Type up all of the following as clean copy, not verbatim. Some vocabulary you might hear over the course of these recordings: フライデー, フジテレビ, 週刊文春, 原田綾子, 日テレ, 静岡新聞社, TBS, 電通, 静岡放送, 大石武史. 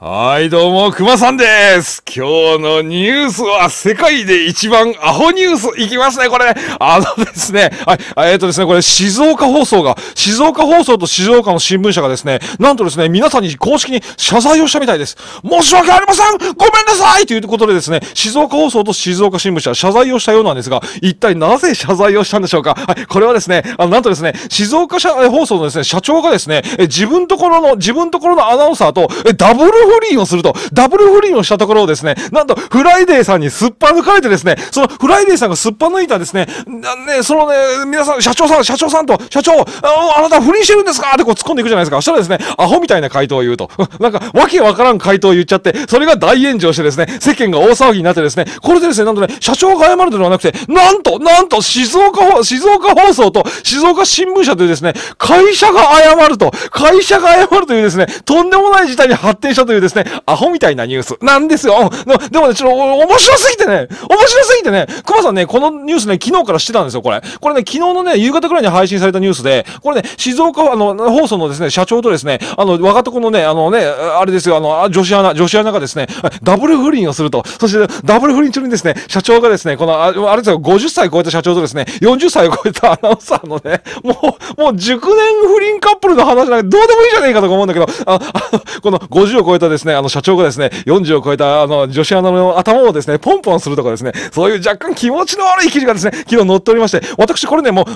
はいどうもくまさんです。今日のニュースは世界で一番アホニュースいきますね。これですね、これ静岡放送と静岡の新聞社がですね、なんとですね、皆さんに公式に謝罪をしたみたいです。申し訳ありません、ごめんなさいということでですね、静岡放送と静岡新聞社謝罪をしたようなんですが、一体なぜ謝罪をしたんでしょうか。はい、これはですね、なんとですね、静岡放送のですね、社長がですね、自分ところのアナウンサーとダブルフリーをすると、ダブルフリーをしたところをですね、なんとフライデーさんにすっぱ抜かれてですね、そのフライデーさんがすっぱ抜いたですね、皆さん、社長さんと、あなた不倫してるんですかってこう突っ込んでいくじゃないですか。そしたらですね、アホみたいな回答を言うと、なんかわけわからん回答を言っちゃって、それが大炎上してですね、世間が大騒ぎになってですね、これでですね、なんとね、社長が謝るのではなくて、なんと静岡放送と静岡新聞社というですね、会社が謝るというですね、とんでもない事態に発展したというですね、アホみたいなニュースなんですよ。でもね、ちょっと面白すぎてね、熊さんね、このニュースね、昨日から知ってたんですよ、これ。これね、昨日のね、夕方くらいに配信されたニュースで、これね、静岡放送のですね、社長とですね、我がとこのね、あれですよ、女子アナがですね、ダブル不倫をすると。そして、ダブル不倫中にですね、社長がですね、この、あれですよ、50歳超えた社長とですね、40歳を超えたアナウンサーのね、もう熟年不倫カップルの話なんかどうでもいいじゃねえかとか思うんだけど、この50を超えたですね、社長がですね、40を超えた女子アナの頭をですね、ポンポンするとかですね、そういう若干気持ちの悪い記事がですね、昨日載っておりまして、私これね、もう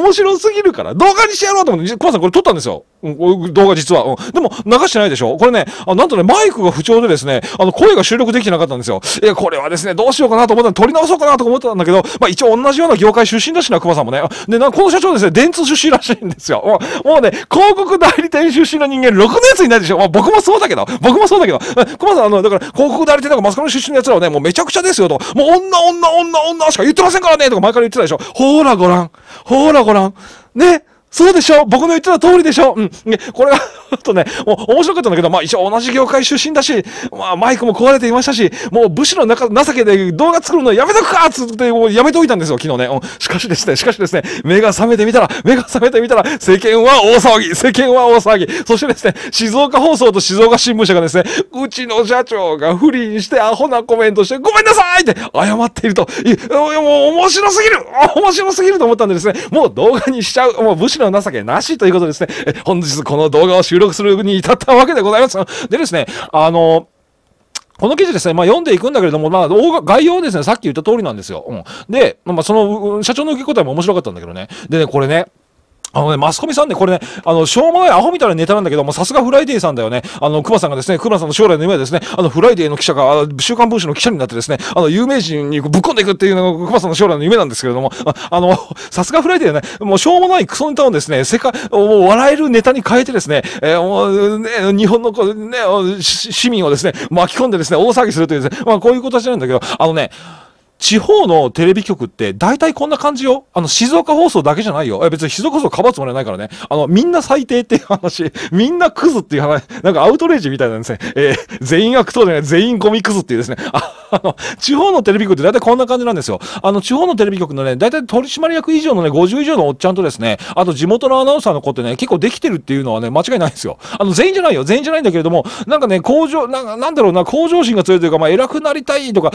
面白すぎるから、動画にしてやろうと思って、熊さんこれ撮ったんですよ。動画実は。でも、流してないでしょ。これね、なんとね、マイクが不調でですね、声が収録できてなかったんですよ。これはですね、どうしようかなと思ったら、撮り直そうかなと思ったんだけど、まあ一応同じような業界出身だしな、熊さんもね。で、この社長ですね、電通出身らしいんですよ。もうね、広告代理店出身の人間、ろくなやついないでしょ。まあ僕もそうだけど、熊さん、だから、広告代理店とかマスコミ出身の奴らはね、もうめちゃくちゃですよと、もう女しか言ってませんからね、とか前から言ってたでしょ。ほーらご覧。ね。そうでしょ、僕の言ってた通りでしょ。ね、これが、もう面白かったんだけど、まあ一応同じ業界出身だし、まあマイクも壊れていましたし、もう武士の情けで動画作るのやめとくかつって、もうやめておいたんですよ、昨日ね。しかしですね、目が覚めてみたら、世間は大騒ぎ。そしてですね、静岡放送と静岡新聞社がですね、うちの社長が不倫してアホなコメントして、ごめんなさいって謝っていると。もう面白すぎると思ったんでですね、もう動画にしちゃう。もう武士の情けなしということですね。本日この動画を収録するに至ったわけでございます。でですね、この記事ですね、まあ読んでいくんだけれども、まあ概要ですね、さっき言った通りなんですよ。で、まあその社長の受け答えも面白かったんだけどね。でね、これね、マスコミさんね、これね、しょうもないアホみたいなネタなんだけども、さすがフライデーさんだよね。熊さんがですね、熊さんの将来の夢はですね、フライデーの記者が、週刊文春の記者になってですね、有名人にぶっ込んでいくっていうのが熊さんの将来の夢なんですけれども、さすがフライデーね、もうしょうもないクソネタをですね、笑えるネタに変えてですね、日本のね、市民をですね、巻き込んでですね、大騒ぎするというですね、まあこういう形なんだけど、地方のテレビ局って大体こんな感じよ。静岡放送だけじゃないよ。別に静岡放送かばうつもりはないからね。みんな最低っていう話、みんなクズっていう話、なんかアウトレイジみたいなんですね。全員悪党じゃない、全員ゴミクズっていうですね。地方のテレビ局って大体こんな感じなんですよ。地方のテレビ局のね、大体取締役以上のね、50以上のおっちゃんとですね、あと地元のアナウンサーの子ってね、結構できてるっていうのはね、間違いないんですよ。全員じゃないんだけれども、なんかね、向上心が強いというか、まあ、偉くなりたいとか、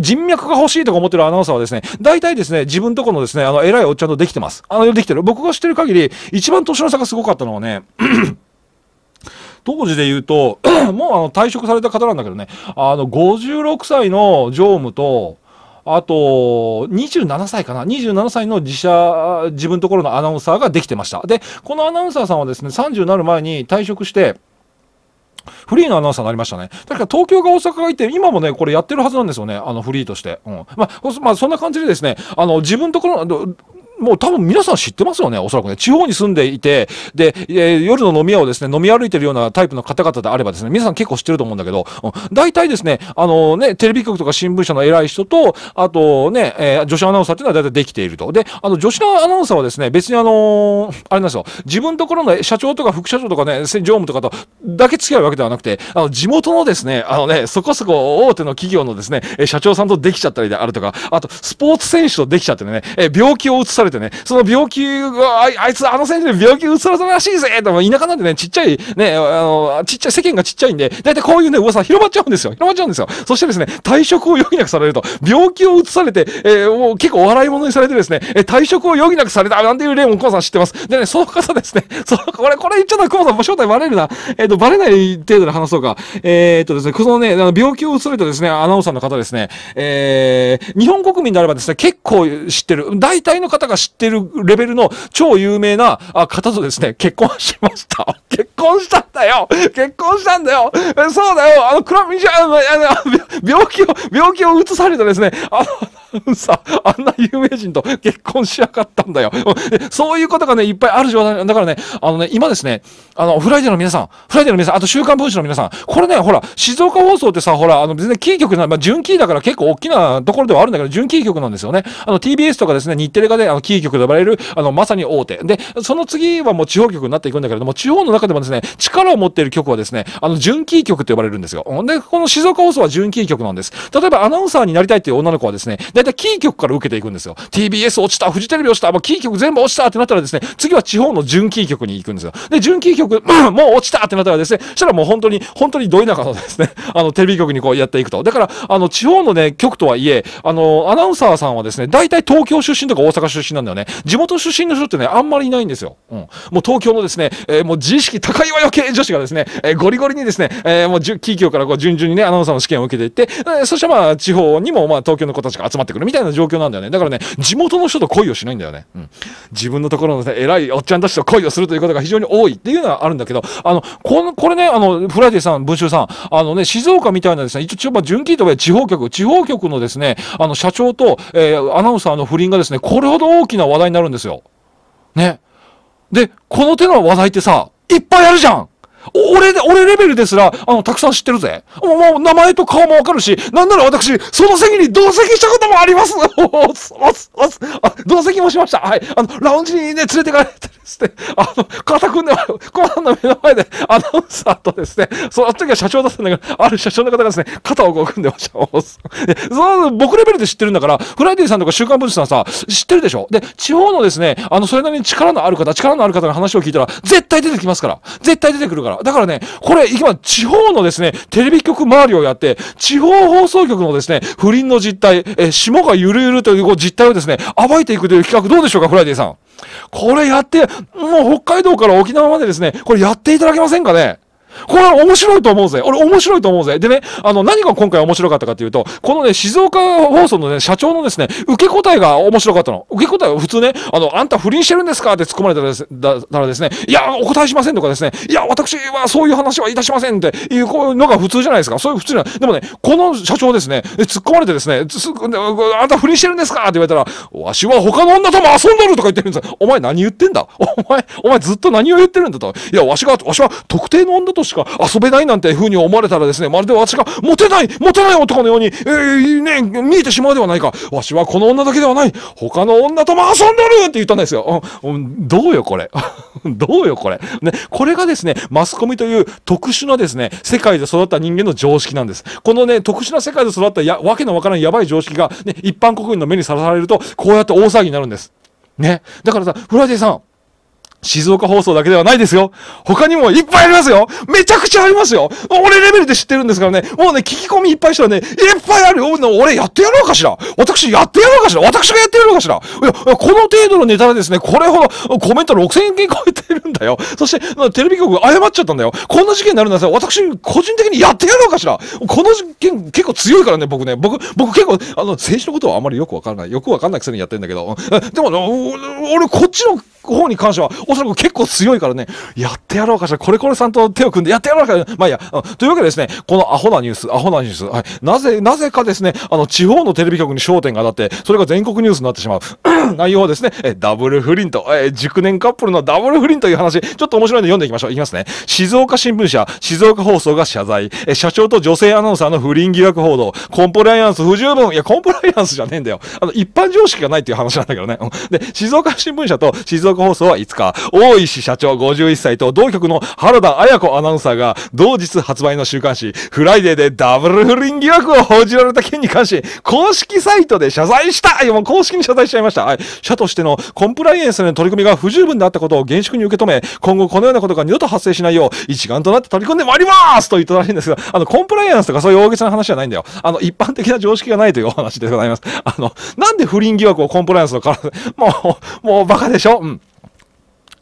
人脈が欲しいとか思ってるアナウンサーはですね、大体ですね、自分とこのですね、偉いおっちゃんとできてます。できてる。僕が知ってる限り、一番年の差がすごかったのはね、当時で言うと、もう退職された方なんだけどね、56歳の常務と、あと、27歳かな。27歳の自分ところのアナウンサーができてました。で、このアナウンサーさんはですね、30になる前に退職して、フリーのアナウンサーになりましたね。確か東京が大阪がいて、今もね、これやってるはずなんですよね。フリーとして。まあ、そんな感じでですね、自分ところの、もう多分皆さん知ってますよね、おそらくね。地方に住んでいて、で、夜の飲み屋をですね、飲み歩いてるようなタイプの方々であればですね、皆さん結構知ってると思うんだけど、大体ですね、テレビ局とか新聞社の偉い人と、あとね、女子アナウンサーっていうのは大体できていると。で、女子アナウンサーはですね、別にあれなんですよ、自分のところの社長とか副社長とかね、常務とかとだけ付き合うわけではなくて、地元のですね、そこそこ大手の企業のですね、社長さんとできちゃったりであるとか、あと、スポーツ選手とできちゃってね、病気を移されるとね、その病気が、あいつ、あの先生で病気うつらそうらしいぜと、田舎なんでね、ちっちゃい、ね、ちっちゃい、世間がちっちゃいんで、だいたいこういうね、噂広まっちゃうんですよ。そしてですね、退職を余儀なくされると、病気をうつされて、もう結構お笑い物にされてですね、退職を余儀なくされた、なんていう例もクマさん知ってます。でね、その方ですね、これ言っちゃったらクマさんも正体バレるな。バレない程度で話そうか。ですね、このね、病気をうつされたですね、アナウンサーの方ですね、日本国民であればですね、結構知ってる、大体の方が知ってるレベルの超有名な方とですね、結婚しました。結婚したんだよそうだよ、病気をうつされたですね、あんな有名人と結婚しやがったんだよ。そういうことがね、いっぱいある状態。だからね、今ですね、フライデーの皆さん、あと週刊文春の皆さん、これね、ほら、静岡放送ってさ、ほら、全然キー局な、準キーだから結構大きなところではあるんだけど、準キー局なんですよね。TBS とかですね、日テレがね、キー局で呼ばれる、まさに大手。で、その次はもう地方局になっていくんだけれども、地方の中でもですね、力を持っている局はですね、準キー局と呼ばれるんですよ。で、この静岡放送は準キー局なんです。例えばアナウンサーになりたいっていう女の子はですね、だいたいキー局から受けていくんですよ。TBS 落ちた、フジテレビ落ちた、もうキー局全部落ちたってなったらですね、次は地方の準キー局に行くんですよ。で、準キー局、もう落ちたってなったらですね、そしたらもう本当にど田舎のですね、テレビ局にこうやっていくと。だから、地方のね、局とはいえ、アナウンサーさんはですね、だいたい東京出身とか大阪出身なんだよね。地元出身の人ってね、あんまりいないんですよ。うん。もう東京のですね、もう自意識高いわよ系女子がですね、ゴリゴリにですね、もうキー局からこう順々にね、アナウンサーの試験を受けていって、そしてまあ、地方にもまあ、東京の子たちが集まってくるみたいな状況なんだよね。だからね、地元の人と恋をしないんだよね。うん。自分のところのね、偉いおっちゃんたちと恋をするということが非常に多いっていうのはあるんだけど、これね、フライデーさん、文春さん、ね、静岡みたいなですね、一応まあ、準キーとは地方局のですね、社長と、アナウンサーの不倫がですね、これほど大きな話題になるんですよ。ね。で、この手の話題ってさ、いっぱいあるじゃん。俺レベルですら、たくさん知ってるぜ。もう、名前と顔もわかるし、なんなら私、その席に同席したこともあります同席もしました。はい。ラウンジにね、連れてかれてですね、肩組んで、コマさんの目の前で、アナウンサーとですね、その時は社長だったんだけど、ある社長の方がですね、肩をこう組んでました。僕レベルで知ってるんだから、フライデーさんとか週刊文春さんさ、知ってるでしょ。で、地方のですね、それなりに力のある方の話を聞いたら、絶対出てきますから。絶対出てくるから。だからね、これ、今、地方のですね、テレビ局周りをやって、地方放送局のですね、不倫の実態、霜がゆるゆるというこう実態をですね、暴いていくという企画どうでしょうか、フライデーさん。これやって、もう北海道から沖縄までですね、これやっていただけませんかね。これは面白いと思うぜ。俺面白いと思うぜ。でね、何が今回面白かったかっていうと、このね、静岡放送のね、社長のですね、受け答えが面白かったの。受け答えは普通ね、あんた不倫してるんですかって突っ込まれたらですね、いや、お答えしませんとかですね、いや、私はそういう話はいたしませんっていうのが普通じゃないですか。そういう普通じゃない。でもね、この社長ですね、突っ込まれてですね、あんた不倫してるんですかって言われたら、わしは他の女とも遊んどるとか言ってるんですよ。お前何言ってんだお前ずっと何を言ってるんだと。いや、わしは特定の女としか遊べないなんて風に思われたらですね、まるで私がモテない男のように、ね、見えてしまうではないか。わしはこの女だけではない。他の女とも遊んでるって言ったんですよ。どうよこれ。ね、これがですね、マスコミという特殊なですね、世界で育った人間の常識なんです。このね、特殊な世界で育ったわけのわからんやばい常識が、ね、一般国民の目にさらされると、こうやって大騒ぎになるんです。ね。だからさ、フライデーさん。静岡放送だけではないですよ。他にもいっぱいありますよ。めちゃくちゃありますよ。俺レベルで知ってるんですからね。もうね、聞き込みいっぱいしたらね、いっぱいあるよ。俺やってやろうかしら。私がやってやろうかしら。いや、この程度のネタでですね、これほどコメント6000件超えてるんだよ。そして、テレビ局が謝っちゃったんだよ。こんな事件になるんだよ。私、個人的にやってやろうかしら。この事件結構強いからね、僕結構、政治のことはあんまりよくわかんないくせにやってんだけど。でも、俺こっちの方に関しては、おそらく結構強いからね、やってやろうかしら、これさんと手を組んでやってやろうかしら、まあいいや、というわけでですね、このアホなニュース、はい、なぜかですね、地方のテレビ局に焦点が当たって、それが全国ニュースになってしまう。内容はですね、ダブル不倫と、熟年カップルのダブル不倫という話、ちょっと面白いので読んでいきましょう。いきますね。静岡新聞社、静岡放送が謝罪、社長と女性アナウンサーの不倫疑惑報道、コンプライアンス不十分、いや、コンプライアンスじゃねえんだよ。一般常識がないっていう話なんだけどね。で、静岡新聞社と静岡放送は5日、大石社長51歳と同局の原田綾子アナウンサーが同日発売の週刊誌フライデーでダブル不倫疑惑を報じられた件に関し、公式サイトで謝罪した。いや、もう公式に謝罪しちゃいました。はい、社としてのコンプライアンスの取り組みが不十分であったことを厳粛に受け止め、今後このようなことが二度と発生しないよう一丸となって取り組んでまいりますと言ったらしいんですが、コンプライアンスとかそういう大げさな話じゃないんだよ。一般的な常識がないというお話でございます。なんで不倫疑惑をコンプライアンスのから、もうバカでしょ。うん。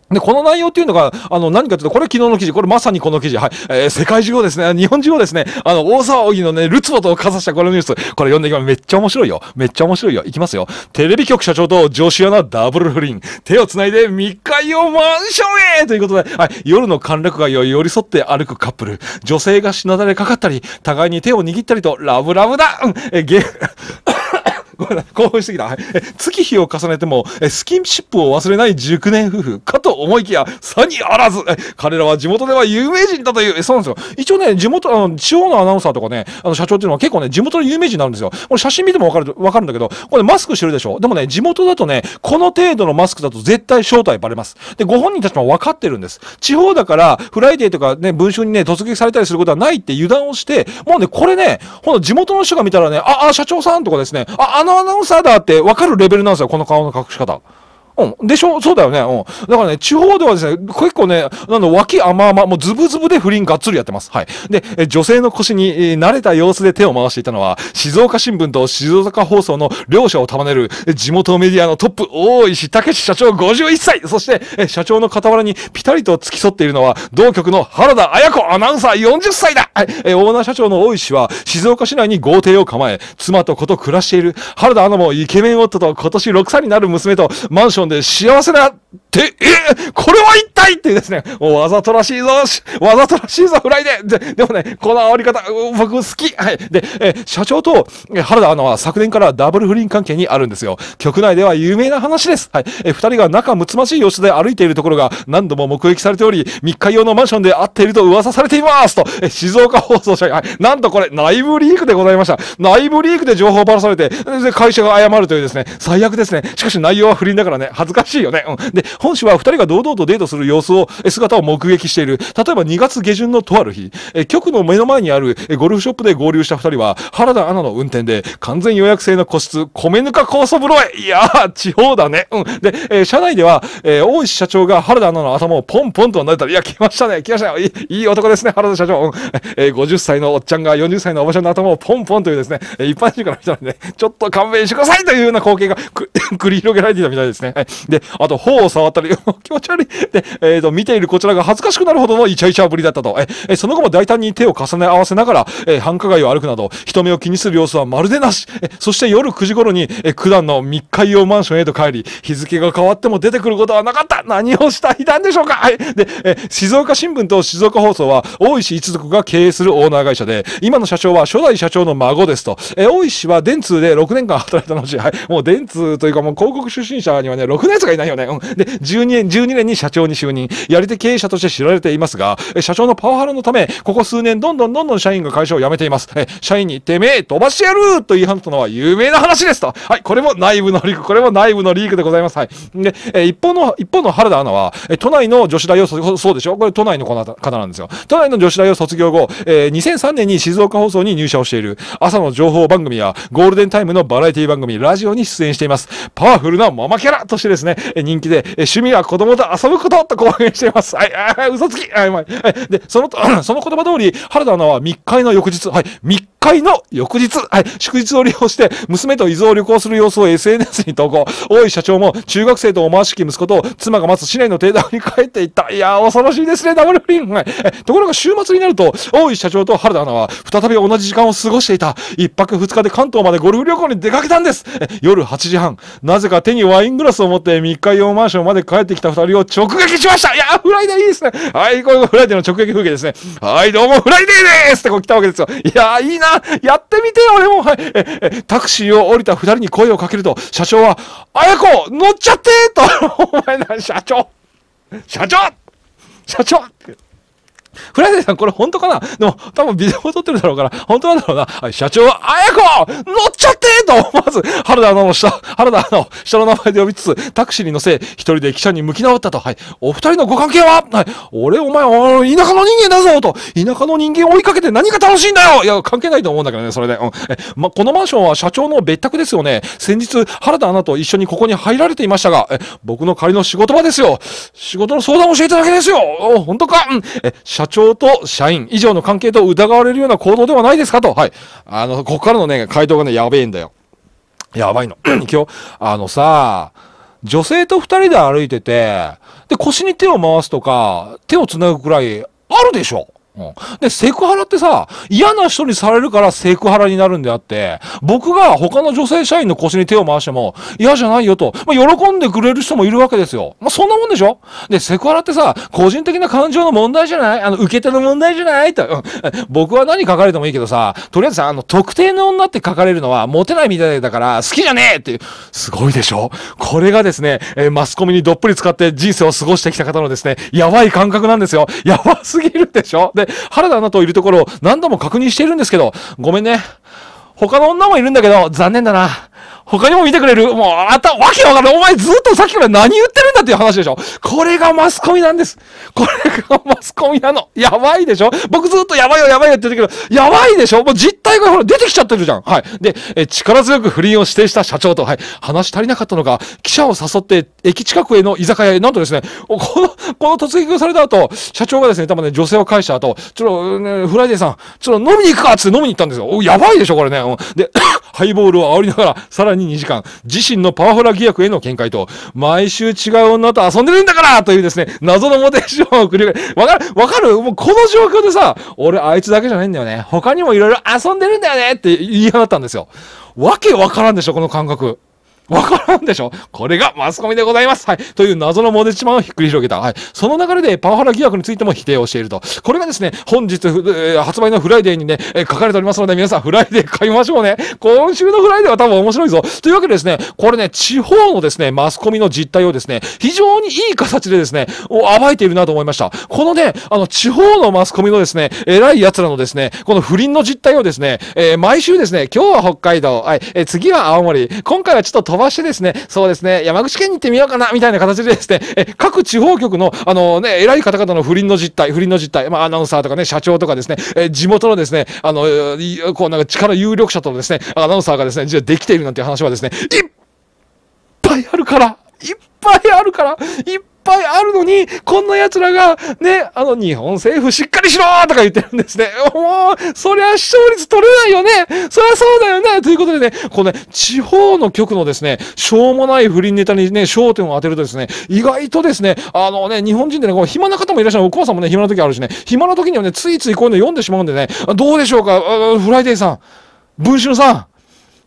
で、この内容っていうのが、何かというと、これ昨日の記事、これまさにこの記事、はい、世界中をですね、日本中をですね、大騒ぎのね、ルツボとかざしたこのニュース、これ読んでいきます。めっちゃ面白いよ。めっちゃ面白いよ。いきますよ。テレビ局社長と女子アナダブル不倫。手を繋いで密会をマンションへということで、はい、夜の歓楽街を寄り添って歩くカップル。女性がしなだれかかったり、互いに手を握ったりと、ラブラブだ。うん、興奮してきた。はい、月日を重ねてもスキンシップを忘れない熟年夫婦かと思いきや、さにあらず。彼らは地元では有名人だという。そうなんですよ。一応ね、地元、地方のアナウンサーとかね、社長っていうのは結構ね、地元の有名人なんですよ。これ写真見てもわかるんだけど、これマスクしてるでしょ。でもね、地元だとね、この程度のマスクだと絶対正体バレます。で、ご本人たちもわかってるんです。地方だから、フライデーとかね、文春にね、突撃されたりすることはないって油断をして、もうね、これね、ほんと地元の人が見たらね、社長さんとかですね、アナウンサーだって分かるレベルなんですよ、この顔の隠し方。うん。でしょ？そうだよね。うん。だからね、地方ではですね、結構ね、脇甘々、もうズブズブで不倫がっつりやってます。はい。で、女性の腰に慣れた様子で手を回していたのは、静岡新聞と静岡放送の両者を束ねる、地元メディアのトップ、大石武史社長51歳。そして、社長の傍らにピタリと付き添っているのは、同局の原田綾子アナウンサー40歳だ。はい。オーナー社長の大石は、静岡市内に豪邸を構え、妻と子と暮らしている。原田アナもイケメン夫と今年6歳になる娘と、マンションで幸せなって、これは一体っていうですね、もうわざとらしいぞ、わざとらしいぞ、フライデー。でもね、この煽り方、僕好き。はい。で、社長と原田アナは昨年からダブル不倫関係にあるんですよ。局内では有名な話です。はい。二人が仲睦まじい様子で歩いているところが何度も目撃されており、密会用のマンションで会っていると噂されていますと、静岡放送社が、はい、なんとこれ、内部リークでございました。内部リークで情報をばらされて、会社が謝るというですね、最悪ですね。しかし内容は不倫だからね、恥ずかしいよね。うん。で、本誌は二人が堂々とデートする姿を目撃している。例えば2月下旬のとある日、局の目の前にあるゴルフショップで合流した二人は、原田アナの運転で完全予約制の個室、米ぬか酵素風呂へ。いやー、地方だね。うん。で、社内では、大石社長が原田アナの頭をポンポンと撫でたり、いや、来ましたね、来ましたね。いい男ですね、原田社長。うん。50歳のおっちゃんが40歳のおばちゃんの頭をポンポンというですね、一般人から見たらね、ちょっと勘弁してくださいというような光景が繰り広げられていたみたいですね。はい。で、あと、頬を触ったり、気持ち悪い。で、見ているこちらが恥ずかしくなるほどのイチャイチャぶりだったと。その後も大胆に手を重ね合わせながら、繁華街を歩くなど、人目を気にする様子はまるでなし。そして夜9時頃に、九段の密会用マンションへと帰り、日付が変わっても出てくることはなかった。何をしたいたんでしょうか。はい。で、静岡新聞と静岡放送は、大石一族が経営するオーナー会社で、今の社長は初代社長の孫ですと。大石は電通で6年間働いた後、はい、もう電通というかもう広告出身者にはね、6年しかいないよね。うん。で、12年に社長に就任。やり手経営者として知られていますが、社長のパワハラのため、ここ数年どんどん社員が会社を辞めています。社員にてめえ飛ばしてやると言い放ったのは有名な話ですと。はい、これも内部のリーク、でございます。はい。で、一方の原田アナは、都内の女子大を、そうでしょ？これ都内の方なんですよ。都内の女子大を卒業後、2003年に静岡放送に入社をしている。朝の情報番組やゴールデンタイムのバラエティ番組、ラジオに出演しています。パワフルなママキャラとしてですね、人気で、趣味は子供と遊ぶことと公言しています。はい、嘘つき。はい、まあ、で、その言葉通り、原田アナは密会の翌日、はい、はい、祝日を利用して、娘と伊豆を旅行する様子を SNS に投稿。大井社長も中学生と思わしき息子と妻が待つ市内の邸宅に帰っていった。いやー、恐ろしいですね、ダブル不倫。はい、ところが週末になると、大井社長と原田アナは再び同じ時間を過ごしていた。一泊二日で関東までゴルフ旅行に出かけたんです。夜8時半、なぜか手にワイングラスを持って密会用マンションまで帰ってきた二人を直撃しました。いやー、フライデーいいですね。はい、これがフライデーの直撃風景ですね。はい、どうも、フライデーですってこう来たわけですよ。いやー、いいな。やってみてよ、俺も。はい。タクシーを降りた二人に声をかけると、社長は、あやこ、乗っちゃってと。お前な、社長。フライデーさん、これ本当かな？でも、多分ビデオ撮ってるだろうから、本当なんだろうな。社長は、あやこ乗っちゃってと思わず、原田アナを下の名前で呼びつつ、タクシーに乗せ、一人で汽車に向き直ったと。はい。お二人のご関係は？はい。俺、お前、田舎の人間だぞと。田舎の人間追いかけて何が楽しいんだよ。いや、関係ないと思うんだけどね、それで。うん。ま、このマンションは社長の別宅ですよね。先日、原田アナと一緒にここに入られていましたが、僕の仮の仕事場ですよ。仕事の相談をしていただけですよ。お、本当か？うん。社長と社員以上の関係と疑われるような行動ではないですかと。はい。ここからのね、回答がね、やべえんだよ。やばいの。今日、さ、女性と二人で歩いてて、で、腰に手を回すとか、手を繋ぐくらいあるでしょ。うん、で、セクハラってさ、嫌な人にされるからセクハラになるんであって、僕が他の女性社員の腰に手を回しても、嫌じゃないよと、まあ、喜んでくれる人もいるわけですよ。まあ、そんなもんでしょ？で、セクハラってさ、個人的な感情の問題じゃない？受け手の問題じゃないと、うん。僕は何書かれてもいいけどさ、とりあえずさ、特定の女って書かれるのはモテないみたいだから、好きじゃねえっていう、すごいでしょ？これがですね、マスコミにどっぷり使って人生を過ごしてきた方のですね、やばい感覚なんですよ。やばすぎるでしょ？で原田アナといるところを何度も確認しているんですけど、ごめんね。他の女もいるんだけど、残念だな。他にも見てくれる？もう、わけわからない。お前ずっとさっきから何言ってるんだっていう話でしょ。これがマスコミなんです。これがマスコミなの。やばいでしょ？僕ずっとやばいよやばいよって言ってるけど、やばいでしょ？もう実態がほら出てきちゃってるじゃん。はい。で、力強く不倫を指定した社長と、はい。話足りなかったのか、記者を誘って駅近くへの居酒屋へ、なんとですね、この突撃をされた後、社長がですね、多分ね、女性を返した後、ちょっと、ね、フライデーさん、ちょっと飲みに行くかっつって飲みに行ったんですよ。お、やばいでしょこれね。で、ハイボールを煽りながら、さらに2時間、自身のパワハラ疑惑への見解と、毎週違う女と遊んでるんだからというですね、謎のモテションを繰り返し、わかるもうこの状況でさ、俺あいつだけじゃないんだよね。他にもいろいろ遊んでるんだよねって言い放ったんですよ。わけわからんでしょ、この感覚。わからんでしょ？これがマスコミでございます。はい。という謎のモデチマンをひっくり広げた。はい。その流れでパワハラ疑惑についても否定をしていると。これがですね、本日、発売のフライデーにね、書かれておりますので、皆さんフライデー買いましょうね。今週のフライデーは多分面白いぞ。というわけでですね、これね、地方のですね、マスコミの実態をですね、非常にいい形でですね、暴いているなと思いました。このね、地方のマスコミのですね、偉い奴らのですね、この不倫の実態をですね、毎週ですね、今日は北海道、はい、次は青森、今回はちょっと飛ばしてですね、そうですね、山口県に行ってみようかな、みたいな形でですね、各地方局の、ね、偉い方々の不倫の実態、まあ、アナウンサーとかね、社長とかですね、地元のですね、こう、なんか力有力者とですね、アナウンサーがですね、実はできているなんて話はですね、いっぱいあるのに、こんな奴らが、ね、日本政府しっかりしろーとか言ってるんですね。もう、そりゃ視聴率取れないよね。そりゃそうだよね。ということでね、このね、地方の局のですね、しょうもない不倫ネタにね、焦点を当てるとですね、意外とですね、日本人でね、こう暇な方もいらっしゃる。お母さんもね、暇な時あるしね、暇な時にはね、ついついこういうの読んでしまうんでね、どうでしょうか、フライデーさん、文春さん。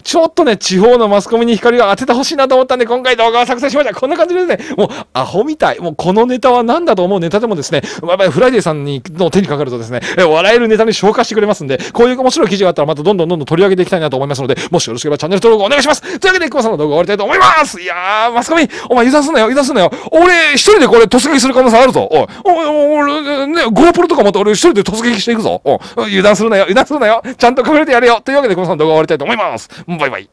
ちょっとね、地方のマスコミに光を当ててほしいなと思ったんで、今回動画を作成しました。こんな感じでですね、もう、アホみたい。もう、このネタは何だと思うネタでもですね、フライデーさんの手にかかるとですね、笑えるネタに消化してくれますんで、こういう面白い記事があったら、またどんどん取り上げていきたいなと思いますので、もしよろしければチャンネル登録お願いします。というわけで、クマさんの動画を終わりたいと思います。いやー、マスコミ、お前油断すんなよ。俺、一人でこれ突撃する可能性あるぞ。俺、ね、GoPro とか持って俺一人で突撃していくぞ。油断するなよ。ちゃんと隠れてやれよ。というわけで、クマさんの動画を終わりたいと思います。バイバイ。